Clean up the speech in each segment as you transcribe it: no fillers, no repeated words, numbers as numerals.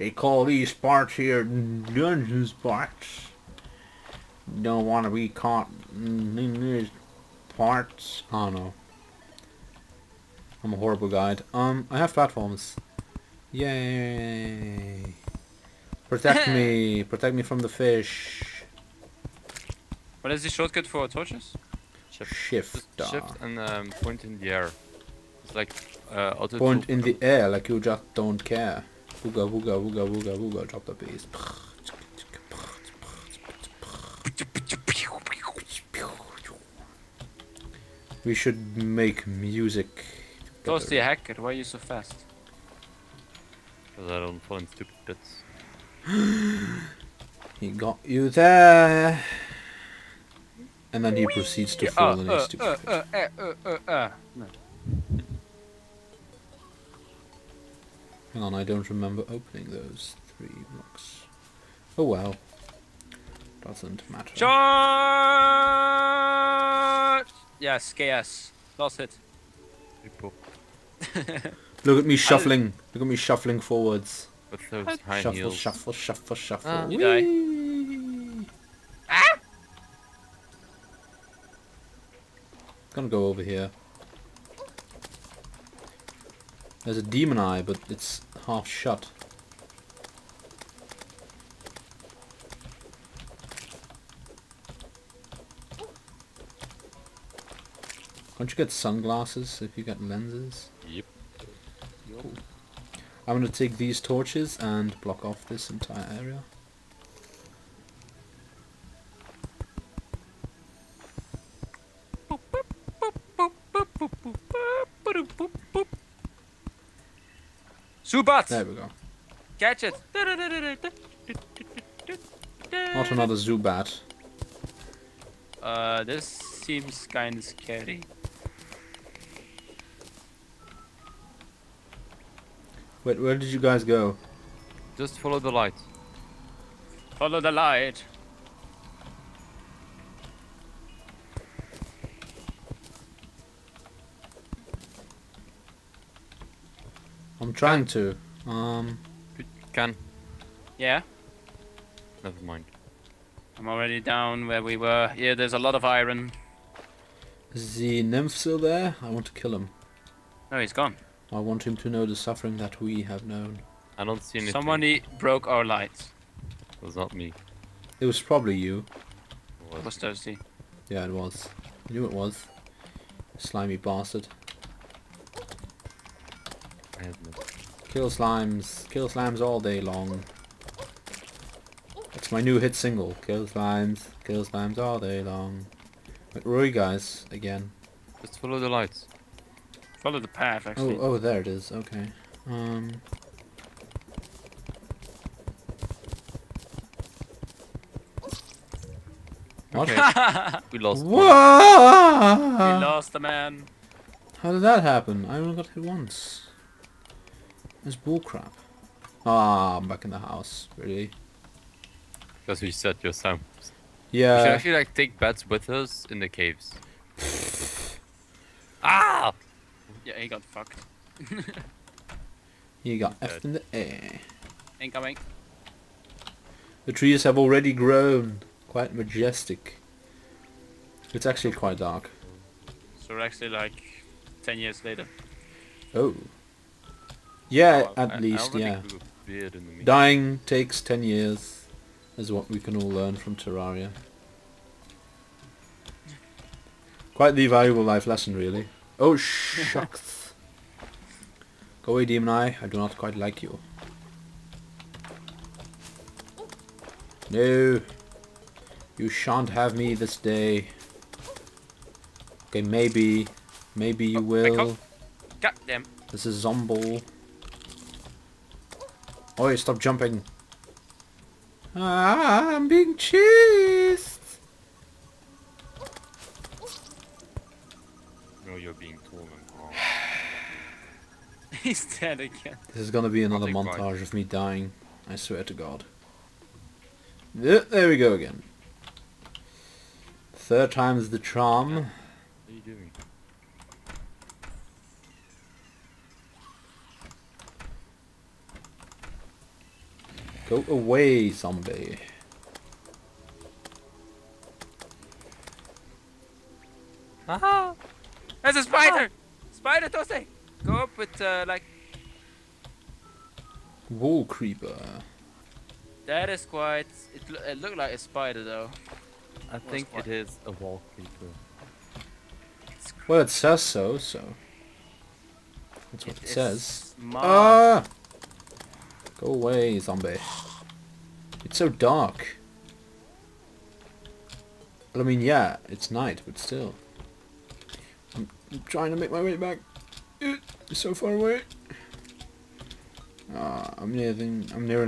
They call these parts here dungeons parts. Don't want to be caught in these parts. Oh no. I'm a horrible guide. I have platforms. Yay. Protect me. Protect me from the fish. What is the shortcut for torches? Shift and point in the air. It's like auto point in the air, like you just don't care. Wooga wooga wooga wooga wooga. Drop the base. We should make music. Toast the hacker. Why are you so fast? Because I don't find stupid bits. He got you there, and then he proceeds to fall in his stupid bits. No. Hang on, I don't remember opening those three blocks. Oh well, doesn't matter. Charge! Yes, chaos. Lost it. Look at me shuffling. Look at me shuffling forwards. With those high heels. Shuffle, shuffle, shuffle. You die. Ah! Gonna go over here. There's a demon eye, but it's half shut. Can't you get sunglasses if you get lenses? Yep. Cool. I'm gonna take these torches and block off this entire area. Zubat! There we go. Catch it! Not another Zubat. This seems kinda scary. Wait, where did you guys go? Just follow the light. Follow the light. I'm trying to. Can. Yeah. Never mind. I'm already down where we were. Yeah, there's a lot of iron. Is the nymph still there? I want to kill him. No, he's gone. I want him to know the suffering that we have known. I don't see anything. Somebody broke our lights. It was not me. It was probably you. It was Toasty. Yeah, it was. I knew it was. Slimy bastard. I have no... Kill slimes. Kill slimes all day long. That's my new hit single. Kill slimes. Kill slimes all day long. But Roy guys, again. Just follow the lights. Follow the path, actually. Oh, there it is. Okay. What? Okay. We lost. Whoa! We lost the man. How did that happen? I only got hit once. It's bullcrap. Ah, I'm back in the house. Really? Because we set your sound. Yeah. We should actually like take bats with us in the caves. Ah! Yeah, he got fucked. He got effed in the air. Incoming. The trees have already grown. Quite majestic. It's actually quite dark. So we're actually like 10 years later. Oh. Yeah, oh, at least, yeah. Dying takes 10 years. Is what we can all learn from Terraria. Quite the valuable life lesson, really. Oh shucks! Go away, demon eye. I do not quite like you. No, you shan't have me this day. Okay, maybe you will. God damn! This is Zombo. Oi, stop jumping! Ah, I'm being chased. You're being torn apart. He's dead again. This is gonna be another montage of me dying. I swear to God. There we go again. Third time's the charm. What are you doing? Go away, zombie. Aha! There's a spider! Ah. Spider Toasty! Go up with like... Wall creeper. That is quite... It looked like a spider though. I think it is a wall creeper. Well, it says so, so... That's what it says. Ah! Go away, zombie. It's so dark. Well, I mean, yeah, it's night, but still. I'm trying to make my way back. It's so far away. I'm nearing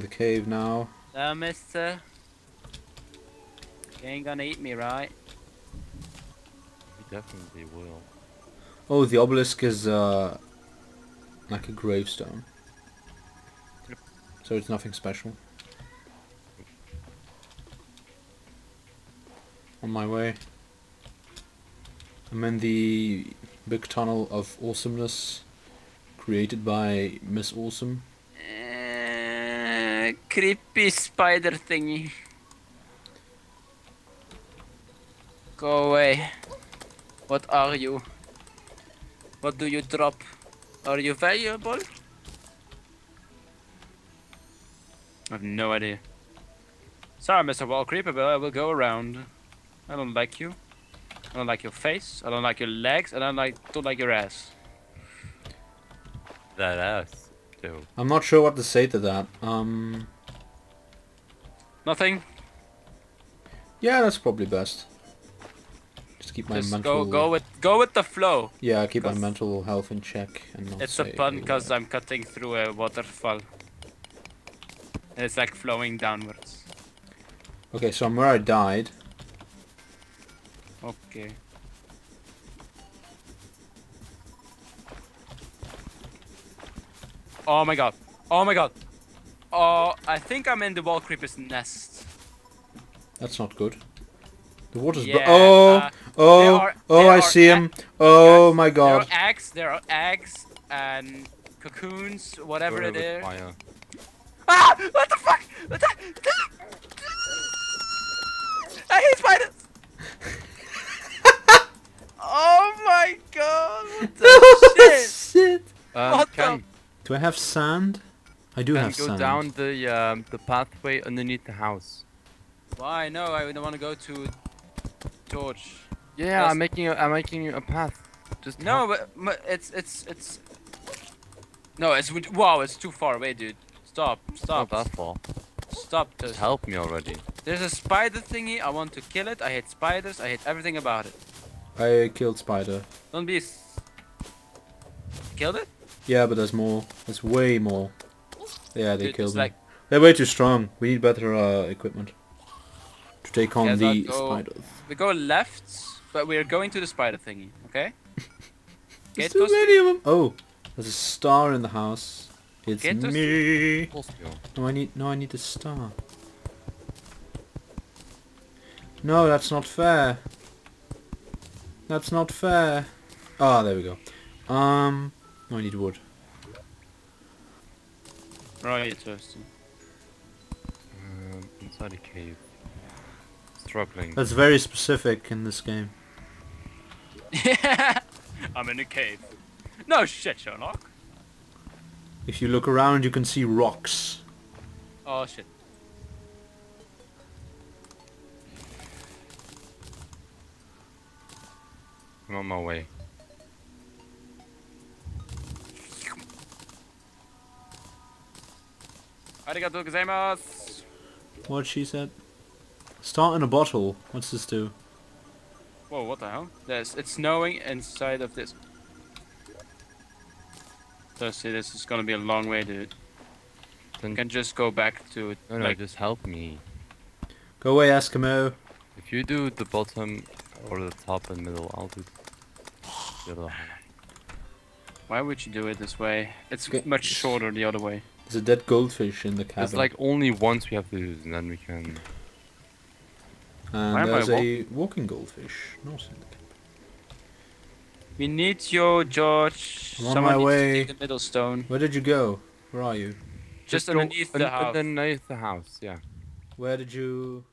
the cave now. Hello, mister. You ain't gonna eat me, right? You definitely will. Oh, the obelisk is, like a gravestone. So it's nothing special. On my way. I'm in the big tunnel of awesomeness created by Miss Awesome. Creepy spider thingy. Go away. What are you? What do you drop? Are you valuable? I have no idea. Sorry, Mr. Wall Creeper, but I will go around. I don't like you. I don't like your face. I don't like your legs. And I don't like your ass. That ass, too. I'm not sure what to say to that. Nothing. Yeah, that's probably best. Just keep my mental. Go with the flow. Yeah, I keep my mental health in check. And not it's a pun because I'm cutting through a waterfall. And it's like flowing downwards. Okay, so I'm where I died. Okay. Oh my god. Oh my god. Oh, I think I'm in the wall creeper's nest. That's not good. The water's... Yeah, I see him. Oh my god. There are eggs and cocoons, whatever it is. Fire. Ah! What the fuck? What the... I hate spiders! Oh my god! What the shit? What the... Do I have sand? I do have sand. Go down the pathway underneath the house. Why? No, I don't want to go to George. Yeah, just... I'm making a path. Just no, but it's. No, it's wow, it's too far away, dude. Stop. Not that far. Stop. Just help me already. There's a spider thingy. I want to kill it. I hate spiders. I hate everything about it. I killed spider. Don't be... Killed it? Yeah, but there's more. There's way more. Yeah, they killed me. Like... They're way too strong. We need better equipment to take on the spiders. We go left, but we're going to the spider thingy. Okay? There's too many of them. Oh, there's a star in the house. It's me. No, I need a star. No, that's not fair. That's not fair. Ah, there we go. No, I need wood. Right, Tristan. Inside a cave. Struggling. That's very specific in this game. Yeah, I'm in a cave. No shit, Sherlock. If you look around, you can see rocks. Oh shit. I'm on my way. Arigatou gozaimasu. What she said? Start in a bottle. What's this do? Whoa, what the hell? It's snowing inside of this. Thirsty, this is gonna be a long way, dude. Then you can just go back to it. No, just help me. Go away, Eskimo. If you do the bottom or the top and middle, I'll do the other. Why would you do it this way? It's much shorter the other way. There's a dead goldfish in the cabin. It's like only once we have to use, and then we can... And there's a walking goldfish. Not in the cabin. We need you, George. I'm on my way. To take the middle stone. Where did you go? Where are you? Just underneath the house. Underneath the house, yeah. Where did you...